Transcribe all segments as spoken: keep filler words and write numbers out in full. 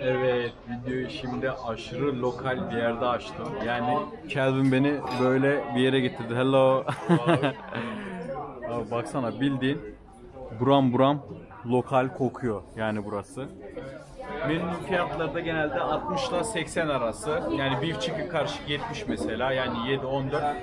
Evet, videoyu şimdi aşırı lokal bir yerde açtım. Yani Kelvin beni böyle bir yere getirdi. Hello. Abi baksana, bildiğin buram buram lokal kokuyor yani burası. Menü fiyatları da genelde altmışla seksen arası. Yani beef chicken karışık yetmiş mesela. Yani yedi on dört,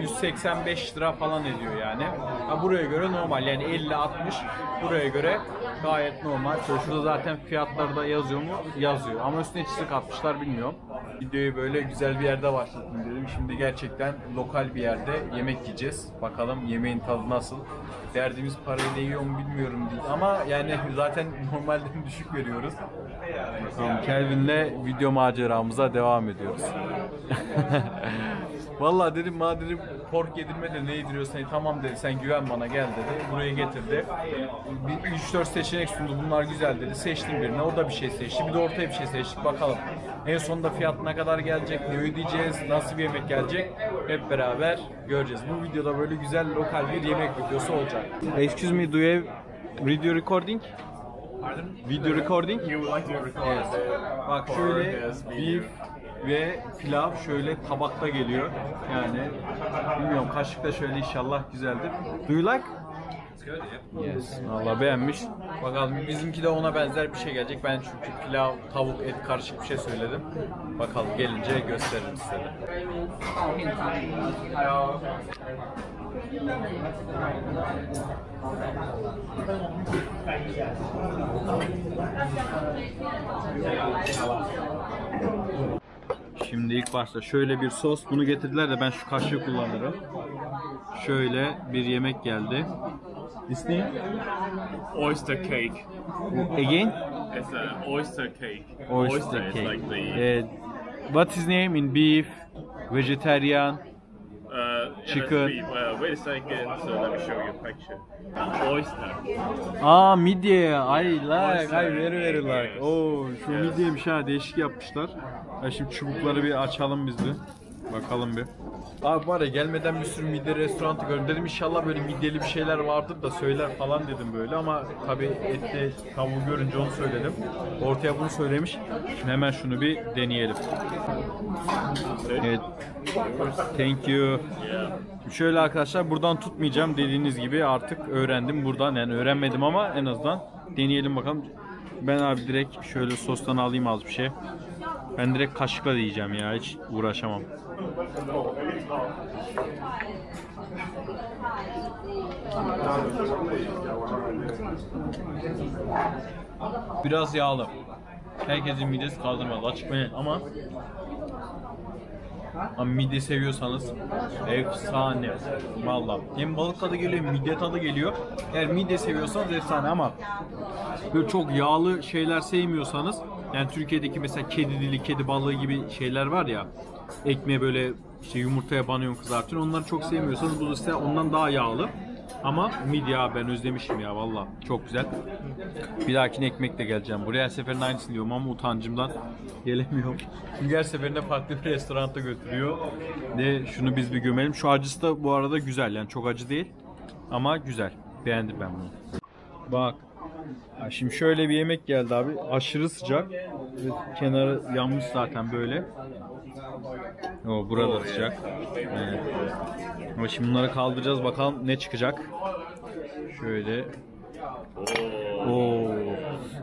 yüz seksen beş lira falan ediyor yani. Ha, buraya göre normal yani elli altmış, buraya göre gayet normal. Şurada zaten fiyatları da yazıyor mu? Yazıyor. Ama üstüne çizik atmışlar, bilmiyorum. Videoyu böyle güzel bir yerde başlattım dedim. Şimdi gerçekten lokal bir yerde yemek yiyeceğiz. Bakalım yemeğin tadı nasıl. Derdimiz parayı değiyor mu bilmiyorum değil. Ama yani zaten normalden düşük veriyoruz. Bakalım, Kelvin'le video maceramıza devam ediyoruz. Vallahi dedim, madem pork yedirme de ne yediriyorsan tamam dedi, sen güven bana, gel dedi. Buraya getirdi. üç dört seçenek sundu, bunlar güzel dedi. Seçtim birini, o da bir şey seçti. Bir de ortaya bir şey seçtik, bakalım. En sonunda fiyat ne kadar gelecek, ne ödeyeceğiz, nasıl bir yemek gelecek hep beraber göreceğiz. Bu videoda böyle güzel lokal bir yemek videosu olacak. Excuse me, do you have video recording? Video recording? Yes. Bak şöyle bir ve pilav şöyle tabakta geliyor. Yani bilmiyorum, kaşıkta şöyle, inşallah güzeldir. Do you like? Yes. Vallahi beğenmiş. Bakalım, bizimki de ona benzer bir şey gelecek. Ben çünkü pilav, tavuk, et karışık bir şey söyledim. Bakalım gelince gösteririm size de. Şimdi ilk başta şöyle bir sos, bunu getirdiler de ben şu kaşığı kullanırım. Şöyle bir yemek geldi. İsmi? Oyster cake. Again? It's an oyster cake. Oyster, oyster cake. Like the... uh, what is name in beef? Vegetarian? Uh, Chicken. Beef. Uh, wait a second, so let me show you a picture. Oyster. Ah, midye. I like. Oyster. I very very like. Oh, şu yes. Midyeymiş ha, değişik yapmışlar. Ya şimdi çubukları bir açalım biz de. Bakalım bir. Abi var ya, gelmeden bir sürü midye restoranı gördüm. Dedim inşallah böyle midyeli bir şeyler vardır da söyler falan dedim böyle, ama tabi etli tavuğu görünce onu söyledim. Ortaya bunu söylemiş. Şimdi hemen şunu bir deneyelim. Evet. Thank you. Şöyle arkadaşlar, buradan tutmayacağım, dediğiniz gibi artık öğrendim buradan. Yani öğrenmedim ama en azından deneyelim bakalım. Ben abi direkt şöyle sostan alayım az bir şey. Ben direkt kaşıkla diyeceğim ya, hiç uğraşamam. Biraz yağlı. Herkesin midesi kaldırmaz, açık ve net, ama Ama midye seviyorsanız efsane. Vallahi hem balık tadı geliyor hem midye tadı geliyor. Eğer midye seviyorsanız efsane, ama böyle çok yağlı şeyler sevmiyorsanız, yani Türkiye'deki mesela kedi dili, kedi balığı gibi şeyler var ya, ekmeğe böyle işte yumurtaya banıyorsun, kızartıyorsun, onları çok sevmiyorsanız bu da size ondan daha yağlı. Ama midye ben özlemişim ya, valla çok güzel. Bir dahakine ekmekle geleceğim buraya. Her seferinde aynısını diyorum ama utancımdan gelemiyorum. Çünkü her seferinde farklı bir restoranta götürüyor. De şunu biz bir gömelim. Şu acısı da bu arada güzel, yani çok acı değil ama güzel. Beğendim ben bunu. Bak şimdi şöyle bir yemek geldi abi, aşırı sıcak. Evet, kenarı yanmış zaten böyle. O burada sıcak. Evet. Ama şimdi bunları kaldıracağız, bakalım ne çıkacak. Şöyle. Oo.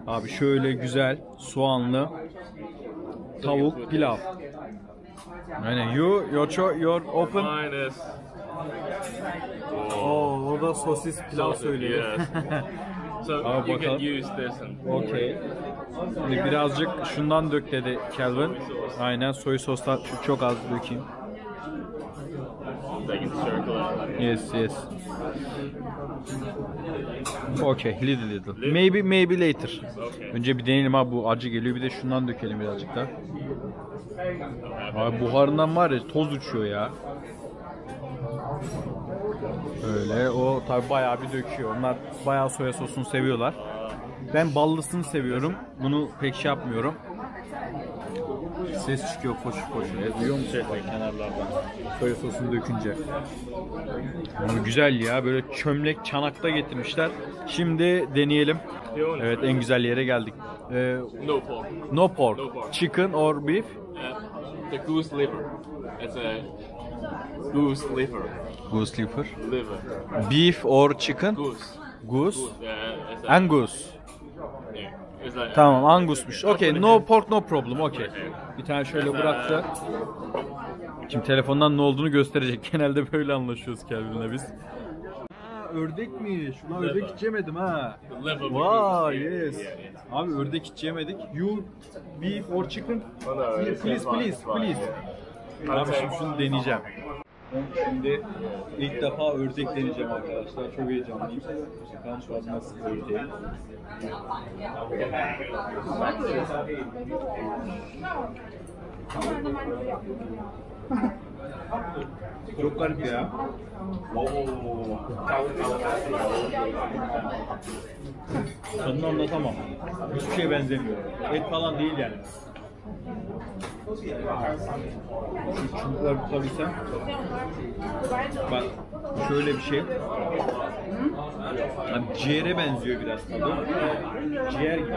Abi şöyle güzel soğanlı tavuk pilav. Yani you your your open. Oo, o da sosis pilav söylüyor. So abi you bakalım. Can use this and... Okay. Şimdi birazcık şundan dök dedi Kelvin. Aynen, soy sostan çok az dökeyim. Yes, yes. Okay, little little. Maybe maybe later. Önce bir deneyelim abi, bu acı geliyor, bir de şundan dökelim birazcık da. Abi buharından var ya, toz uçuyor ya. Öyle, o tabi bayağı bir döküyor. Onlar bayağı soya sosunu seviyorlar. Ben ballısını seviyorum. Bunu pek şey yapmıyorum. Ses çıkıyor koşu koşu. Evet, duyuyor musun? Şey, bak, kenarlardan. Soya sosunu dökünce. Ama güzel ya, böyle çömlek çanakta getirmişler. Şimdi deneyelim. Evet, en güzel yere geldik. Ee, no pork. No pork. No pork. Chicken or beef? Uh, the goose liver. It's a goose liver. Goose liver. Liver. Beef or chicken? Goose. Goose. Goose. Uh, Angus. Yeah. Like, tamam, Angus'muş. Okay, no pork no problem. Okay. Bir tane şöyle bıraktı. Şimdi telefondan ne olduğunu gösterecek. Genelde böyle anlaşıyoruz Kelvin'le biz. Ördekmiş. Ulan ördek hiç yemedim ha. Wow, yes. Abi ördek hiç yemedik. You beef or chicken? Please, please, please, please. Abi şimdi şunu deneyeceğim. Şimdi ilk defa ördek deneyeceğim arkadaşlar. Çok heyecanlıyım. Ben şu an nasıl ördeğim. Çok garip ya. Tadını anlatamam. Hiçbir şeye benzemiyor. Et falan değil yani. Şu çubukları tutabilsem. Bak şöyle bir şey. Yani ciğere benziyor biraz tadı. Ciğer gibi.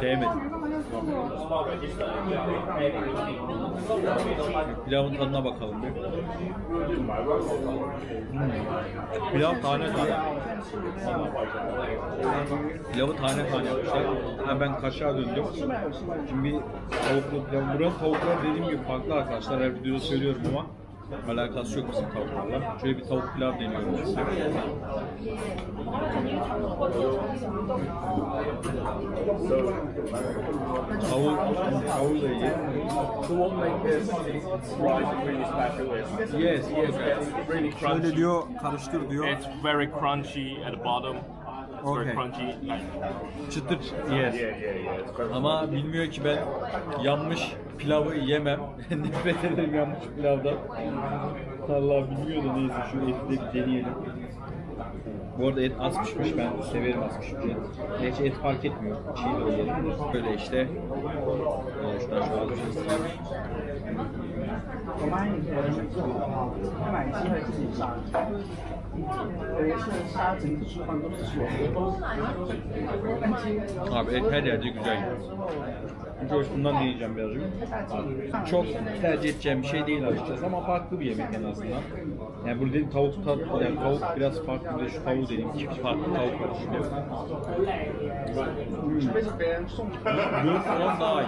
Sevmedim. Pilavın tadına bakalım. Hmm. Pilav tane tane. Pilavı tane tane yapmışlar. Ha, ben kaşığa döndüm. Şimdi bir tavuklu pilav. Buranın tavukları dediğim gibi farklı arkadaşlar. Her videoda söylüyorum ama alakası yok bizim tavuklarla. Şöyle bir tavuk pilav deniyorum size. Tavuk, tavuğu da iyi. Yes, yes. Şöyle diyor, karıştır diyor. It's very crunchy at the bottom. Okay. Çıtır çıtır. Yes. Ama bilmiyor ki ben yanmış pilavı yemem. Nefret ederim yanmış pilavdan. Vallahi bilmiyor da neyse şu eti de deneyelim. Bu arada et az pişmiş, ben severim az pişmiş et. Gerçi et fark etmiyor. Çiğ de oluyor. Böyle işte. Şuradan şu alacağız. Abi et her yerde güzel. Coşkundan diyeceğim birazcık. Çok tercih edeceğim bir şey değil açıkçası ama farklı bir yemek en azından. Yani burada dedim tavuk tat, yani tavuk biraz farklı da şu tavuğu dedim ki farklı tavuk var şimdi. Bunun falan daha iyi.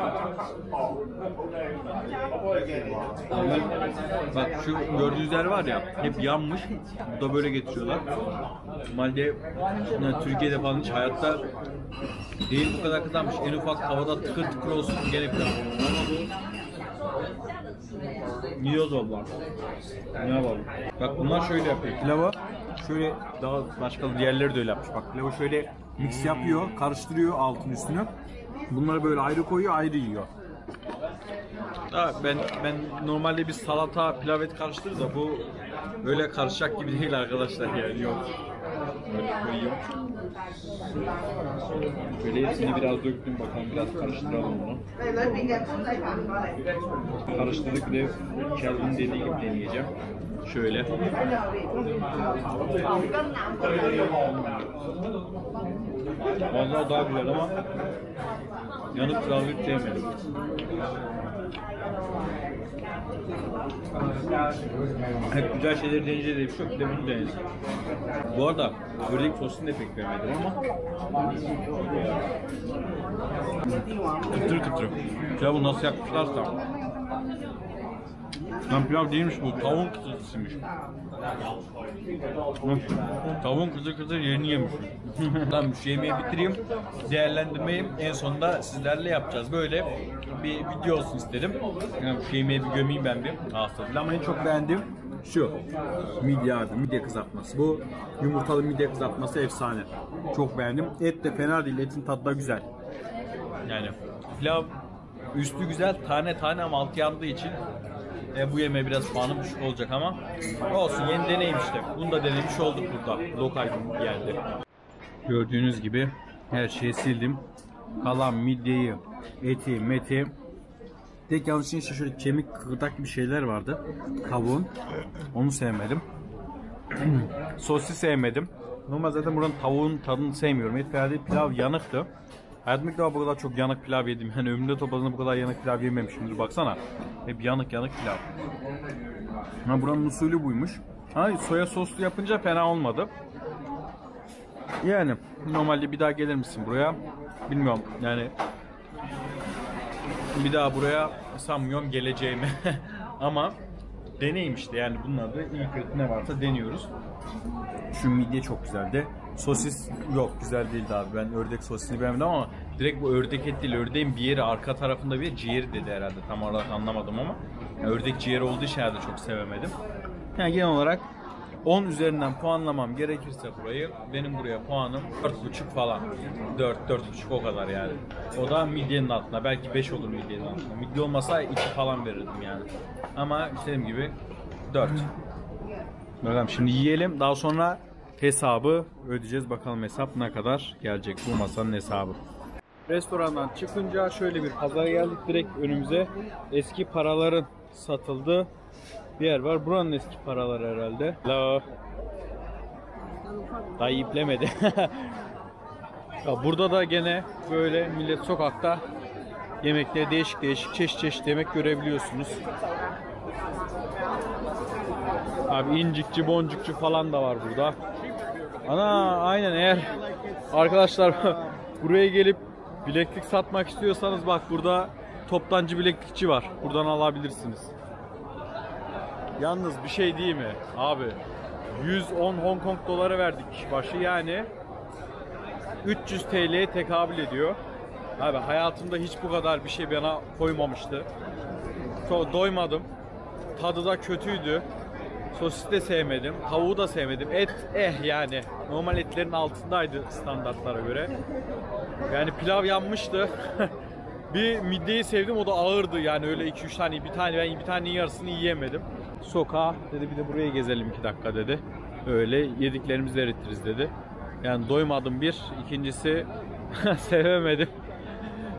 Ama bak şu gördüğünüzler var ya hep yanmış. Bu da böyle getiriyorlar. Normalde yani Türkiye'de falan hiç hayatta değil bu kadar kızarmış. En ufak havada tıkır tıkır olsun gene pilav. Yiyoruz abla. Ne yapalım? Bak bunlar şöyle yapıyor. Pilavı şöyle daha başka diğerleri de öyle yapmış. Bak pilavı şöyle mix yapıyor, karıştırıyor altın üstünü. Bunları böyle ayrı koyuyor, ayrı yiyor. Da ben ben normalde bir salata, pilav et karıştırır da bu öyle karışacak gibi değil arkadaşlar yani yok. Böyle hepsini biraz döktüm bakalım, biraz karıştıralım bunu. Karıştırdık ve Kelvin dediği gibi deneyeceğim. Şöyle. Vallahi daha güzel ama yanık pilavı hiç sevmedim. Hep güzel şeyleri deneyeceğiz diye bir şey yok. Bir de bunu deneyelim. Bu arada ördek sosunu da pek vermedim ama kıtır kıtır. Pilavı nasıl yapmışlarsa. Lan pilav değilmiş bu, tavuğun kızartısıymış. Tavuğun kızı kızı yerini yemişim. Tamam şu yemeği bitireyim, değerlendirmeyi en sonunda sizlerle yapacağız. Böyle bir video olsun istedim. Yani şu yemeği bir gömeyim ben bir. Aslında ama en çok beğendim şu midye abi, midye kızartması. Bu yumurtalı midye kızartması efsane. Çok beğendim. Et de fena değil, etin tadı da güzel. Yani pilav üstü güzel, tane tane ama altı yandığı için E, bu yemeğe biraz puanım düşük olacak ama olsun, yeni deneyim işte. Bunu da denemiş olduk burada, lokal bir yerde. Gördüğünüz gibi her şeyi sildim. Kalan midyeyi, eti, meti. Tek yanlış şey şöyle kemik, kıkırdak gibi şeyler vardı. Tavuğun. Onu sevmedim. Sosu sevmedim. Normal zaten buranın tavuğun tadını sevmiyorum. Et veya pilav yanıktı. Hayatım ilk defa bu kadar çok yanık pilav yedim. Yani ömrümde topladığımda bu kadar yanık pilav yememişimdir. Baksana. Hep yanık yanık pilav. Ha, buranın usulü buymuş. Ha, soya soslu yapınca fena olmadı. Yani normalde bir daha gelir misin buraya? Bilmiyorum. Yani bir daha buraya sanmıyorum geleceğimi. Ama deneyim işte. Yani bunun adı iyi kötü ne varsa deniyoruz. Şu midye çok güzeldi. Sosis yok, güzel değildi abi. Ben ördek sosisini beğendim ama direkt bu ördek et değil, ördeğin bir yeri, arka tarafında bir ciğeri dedi herhalde. Tam olarak anlamadım ama yani ördek ciğeri olduğu için herhalde çok sevemedim. Yani genel olarak on üzerinden puanlamam gerekirse burayı, benim buraya puanım dört buçuk falan. dört, dört buçuk o kadar yani. O da midyenin altına. Belki beş olur midyenin altına. Midye olmasa iki falan verirdim yani. Ama istediğim gibi dört. Bakalım şimdi yiyelim. Daha sonra hesabı ödeyeceğiz. Bakalım hesap ne kadar gelecek, bu masanın hesabı. Restorandan çıkınca şöyle bir pazara geldik. Direkt önümüze eski paraların satıldığı bir yer var. Buranın eski paraları herhalde. Hello. Daha iplemedi. Ya burada da gene böyle millet sokakta yemekleri değişik değişik çeşit çeşit yemek görebiliyorsunuz. Abi incikçi, boncukçu falan da var burada. Ana aynen, eğer arkadaşlar buraya gelip bileklik satmak istiyorsanız bak burada toptancı bileklikçi var. Buradan alabilirsiniz. Yalnız bir şey değil mi abi? yüz on Hong Kong doları verdik kişi başı, yani üç yüz TL'ye tekabül ediyor. Abi hayatımda hiç bu kadar bir şey bana koymamıştı. Çok doymadım. Tadı da kötüydü. Sosis de sevmedim, tavuğu da sevmedim. Et eh yani. Normal etlerin altındaydı standartlara göre. Yani pilav yanmıştı. Bir midyeyi sevdim, o da ağırdı yani, öyle iki üç tane, bir tane ben bir tanenin yarısını yiyemedim. Sokağa dedi bir de burayı gezelim iki dakika dedi. Öyle yediklerimizi eritiriz dedi. Yani doymadım bir, ikincisi sevemedim.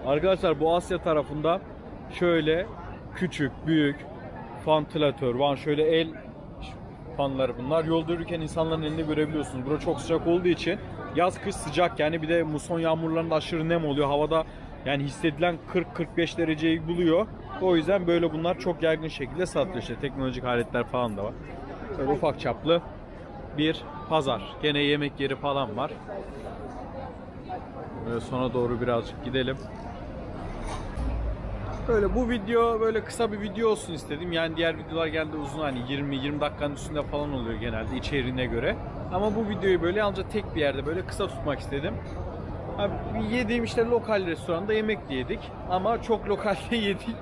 Arkadaşlar bu Asya tarafında şöyle küçük, büyük ventilatör var, şöyle el fanları bunlar. Yolda yürürken insanların elini görebiliyorsunuz. Burası çok sıcak olduğu için, yaz kış sıcak yani, bir de muson yağmurlarında aşırı nem oluyor. Havada yani hissedilen kırk kırk beş dereceyi buluyor. O yüzden böyle bunlar çok yaygın şekilde satılıyor işte. Teknolojik aletler falan da var. Böyle ufak çaplı bir pazar. Gene yemek yeri falan var. Böyle sona doğru birazcık gidelim. Böyle bu video böyle kısa bir video olsun istedim. Yani diğer videolar geldi uzun, hani yirmi yirmi dakikanın üstünde falan oluyor genelde içeriğine göre. Ama bu videoyu böyle ancak tek bir yerde böyle kısa tutmak istedim. Abi, yediğim işte lokal restoranda yemek yedik ama çok lokalde yedik.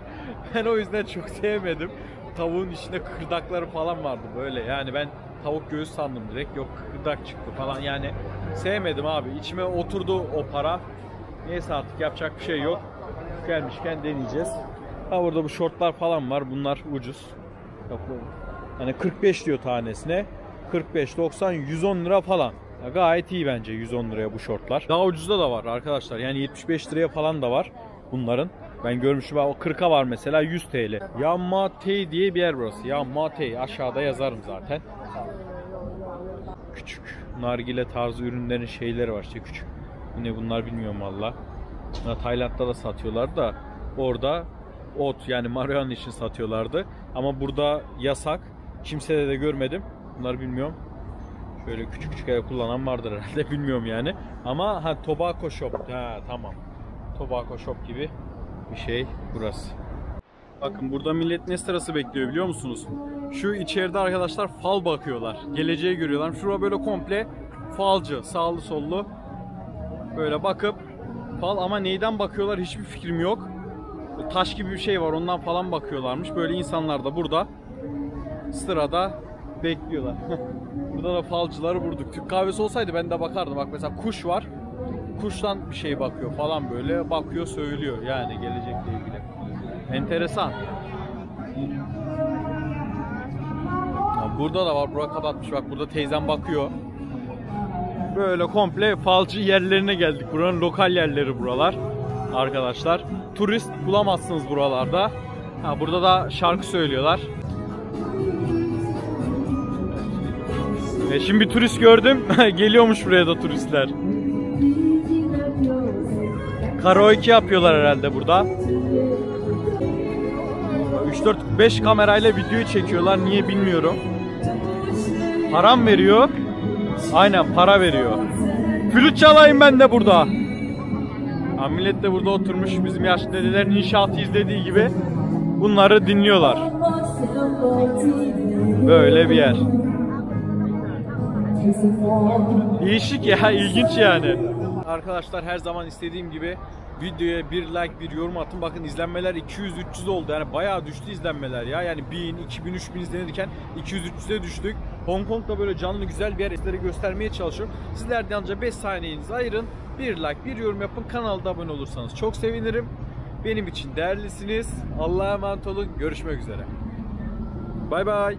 Ben o yüzden çok sevmedim. Tavuğun içinde kıkırdakları falan vardı böyle. Yani ben tavuk göğüs sandım direkt. Yok kıkırdak çıktı falan yani. Sevmedim abi. İçime oturdu o para. Neyse artık yapacak bir şey yok. Gelmişken deneyeceğiz. Ha burada bu şortlar falan var. Bunlar ucuz. Hani kırk beş diyor tanesine. kırk beş, doksan, yüz on lira falan. Ya gayet iyi bence yüz on liraya bu şortlar. Daha ucuzda da var arkadaşlar. Yani yetmiş beş liraya falan da var bunların. Ben görmüşüm. O kırka var mesela, yüz TL. Yamatei diye bir yer burası. Yamatei. Aşağıda yazarım zaten. Küçük nargile tarzı ürünlerin şeyleri var işte, küçük. Yine bunlar bilmiyorum valla. Tayland'da da satıyorlar da orada ot yani marihuana için satıyorlardı. Ama burada yasak. Kimsede de görmedim. Bunları bilmiyorum. Şöyle küçük küçük kullanan vardır herhalde, bilmiyorum yani. Ama ha, tobacco shop. Ha tamam. Tobacco shop gibi bir şey burası. Bakın burada millet ne sırası bekliyor biliyor musunuz? Şu içeride arkadaşlar fal bakıyorlar. Geleceği görüyorlar. Şura böyle komple falcı. Sağlı sollu. Böyle bakıp fal, ama neyden bakıyorlar hiçbir fikrim yok. Taş gibi bir şey var, ondan falan bakıyorlarmış. Böyle insanlar da burada sırada bekliyorlar. Burada da falcıları vurduk. Türk kahvesi olsaydı ben de bakardım. Bak mesela kuş var. Kuştan bir şey bakıyor falan böyle. Bakıyor, söylüyor yani gelecekle ilgili. Enteresan. Ya burada da var. Burak kapatmış. Bak burada teyzem bakıyor. Böyle komple falcı yerlerine geldik. Buranın lokal yerleri buralar. Arkadaşlar. Turist bulamazsınız buralarda. Ha, burada da şarkı söylüyorlar. E şimdi bir turist gördüm. Geliyormuş buraya da turistler. Karaoke yapıyorlar herhalde burada. üç dört beş kamerayla videoyu çekiyorlar. Niye bilmiyorum. Param veriyor. Aynen, para veriyor. Flüt çalayım ben de burada. Ya millet de burada oturmuş, bizim yaşlı dedelerin inşaatı izlediği gibi bunları dinliyorlar. Böyle bir yer. Değişik ya, ilginç yani. Arkadaşlar her zaman istediğim gibi videoya bir like, bir yorum atın. Bakın izlenmeler iki yüz üç yüz oldu. Yani bayağı düştü izlenmeler ya. Yani bin, iki bin, üç bin izlenirken iki yüz üç yüze düştük. Hong Kong'da böyle canlı güzel bir yer sizlere göstermeye çalışıyorum. Sizler de ancak beş saniyenizi ayırın. Bir like, bir yorum yapın. Kanalda abone olursanız çok sevinirim. Benim için değerlisiniz. Allah'a emanet olun. Görüşmek üzere. Bay bay.